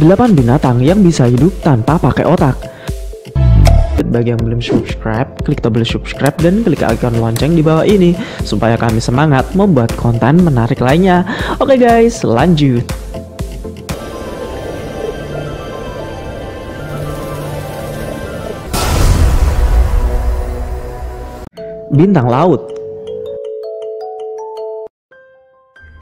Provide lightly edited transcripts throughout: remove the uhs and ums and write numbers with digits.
8 binatang yang bisa hidup tanpa pakai otak. Bagi yang belum subscribe, klik tombol subscribe dan klik icon lonceng di bawah ini supaya kami semangat membuat konten menarik lainnya. Oke guys, lanjut. Bintang laut.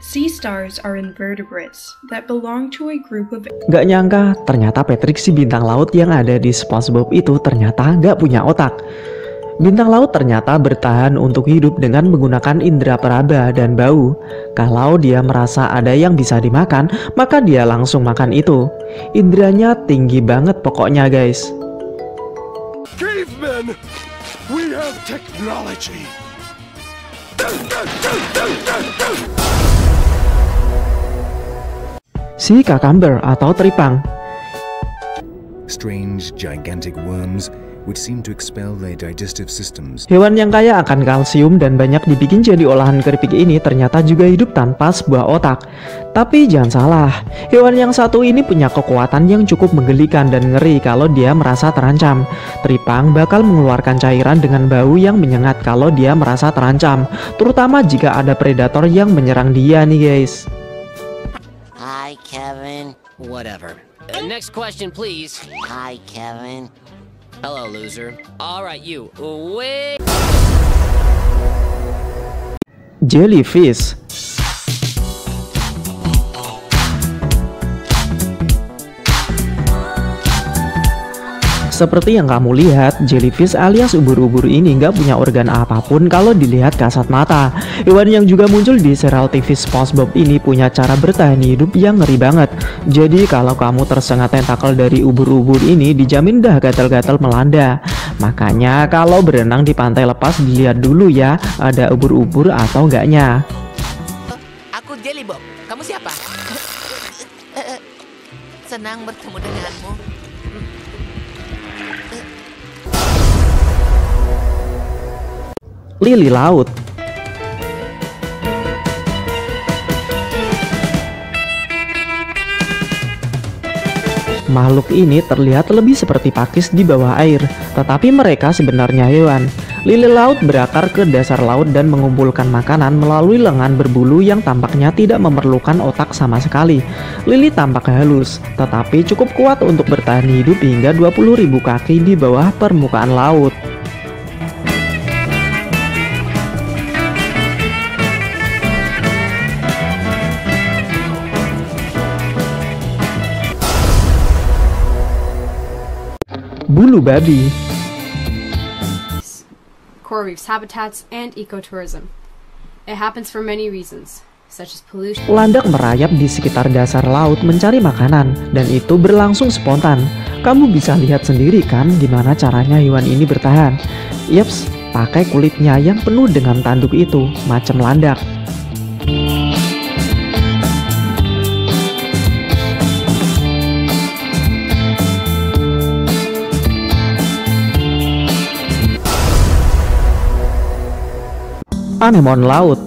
Sea stars are invertebrates that belong to a group of... Gak nyangka, ternyata Patrick si bintang laut yang ada di Spongebob itu ternyata gak punya otak. Bintang laut ternyata bertahan untuk hidup dengan menggunakan indera peraba dan bau. Kalau dia merasa ada yang bisa dimakan, maka dia langsung makan itu. Inderanya tinggi banget pokoknya guys. Cavemen, we have technology. Si kakamber atau tripang. Hewan yang kaya akan kalsium dan banyak dibikin jadi olahan keripik ini ternyata juga hidup tanpa sebuah otak. Tapi jangan salah, hewan yang satu ini punya kekuatan yang cukup menggelikan dan ngeri kalau dia merasa terancam. Tripang bakal mengeluarkan cairan dengan bau yang menyengat kalau dia merasa terancam, terutama jika ada predator yang menyerang dia nih guys. Hi Kevin. Whatever. Next question please. Hi Kevin. Hello loser. All right you. Wait. Jellyfish. Seperti yang kamu lihat, jellyfish alias ubur-ubur ini nggak punya organ apapun kalau dilihat kasat mata. Hewan yang juga muncul di serial TV SpongeBob ini punya cara bertahan hidup yang ngeri banget. Jadi kalau kamu tersengat tentakel dari ubur-ubur ini, dijamin dah gatal-gatal melanda. Makanya kalau berenang di pantai lepas, dilihat dulu ya ada ubur-ubur atau enggaknya. Aku Jelly Bob, kamu siapa? Senang bertemu denganmu. Lili laut. Makhluk ini terlihat lebih seperti pakis di bawah air, tetapi mereka sebenarnya hewan. Lili laut berakar ke dasar laut dan mengumpulkan makanan melalui lengan berbulu yang tampaknya tidak memerlukan otak sama sekali. Lili tampak halus, tetapi cukup kuat untuk bertahan hidup hingga 20.000 kaki di bawah permukaan laut. Bulu babi. Coral reefs, habitats, and ecotourism. It happens for many reasons, such as pollution. Landak merayap di sekitar dasar laut mencari makanan, dan itu berlangsung spontan. Kamu bisa lihat sendiri kan gimana caranya hewan ini bertahan. Yeps, pakai kulitnya yang penuh dengan tanduk itu, macam landak. Anemon laut.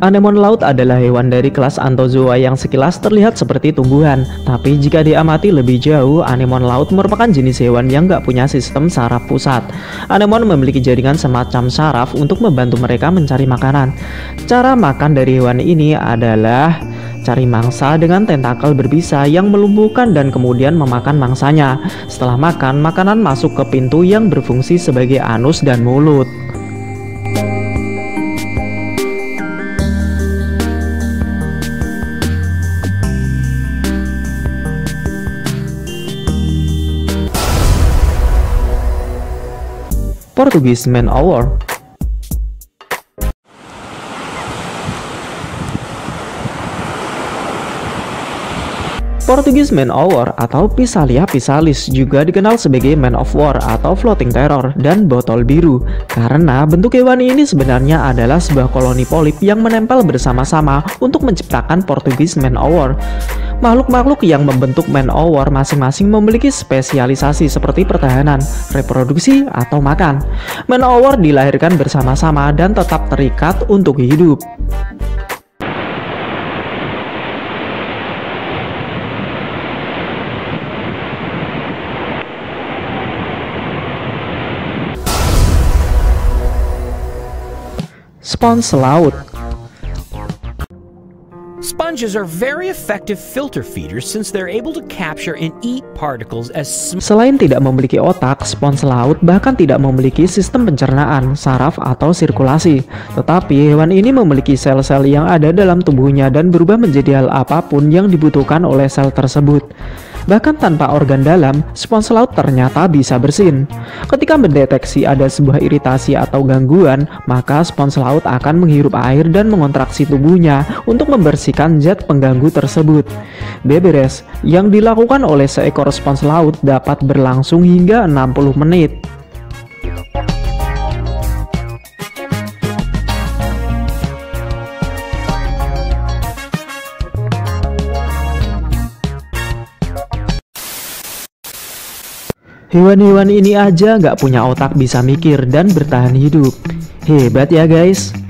Anemon laut adalah hewan dari kelas Anthozoa yang sekilas terlihat seperti tumbuhan. Tapi jika diamati lebih jauh, anemon laut merupakan jenis hewan yang gak punya sistem saraf pusat. Anemon memiliki jaringan semacam saraf untuk membantu mereka mencari makanan. Cara makan dari hewan ini adalah cari mangsa dengan tentakel berbisa yang melumpuhkan dan kemudian memakan mangsanya. Setelah makan, makanan masuk ke pintu yang berfungsi sebagai anus dan mulut. Portuguese Man Hour. Portuguese Man of War atau Physalia physalis juga dikenal sebagai Man of War atau Floating Terror dan Botol Biru karena bentuk hewan ini sebenarnya adalah sebuah koloni polip yang menempel bersama-sama untuk menciptakan Portuguese Man of War. Makhluk-makhluk yang membentuk manowar masing-masing memiliki spesialisasi seperti pertahanan, reproduksi, atau makan. Manowar dilahirkan bersama-sama dan tetap terikat untuk hidup. Spons laut. Sponges are very effective filter feeders since they're able to capture and eat particles as Selain tidak memiliki otak, spons laut bahkan tidak memiliki sistem pencernaan, saraf, atau sirkulasi. Tetapi hewan ini memiliki sel-sel yang ada dalam tubuhnya dan berubah menjadi hal apapun yang dibutuhkan oleh sel tersebut. Bahkan tanpa organ dalam, spons laut ternyata bisa bersin. Ketika mendeteksi ada sebuah iritasi atau gangguan, maka spons laut akan menghirup air dan mengontraksi tubuhnya untuk membersihkan zat pengganggu tersebut. Beberes yang dilakukan oleh seekor spons laut dapat berlangsung hingga 60 menit. Hewan-hewan ini aja nggak punya otak bisa mikir dan bertahan hidup. Hebat ya guys.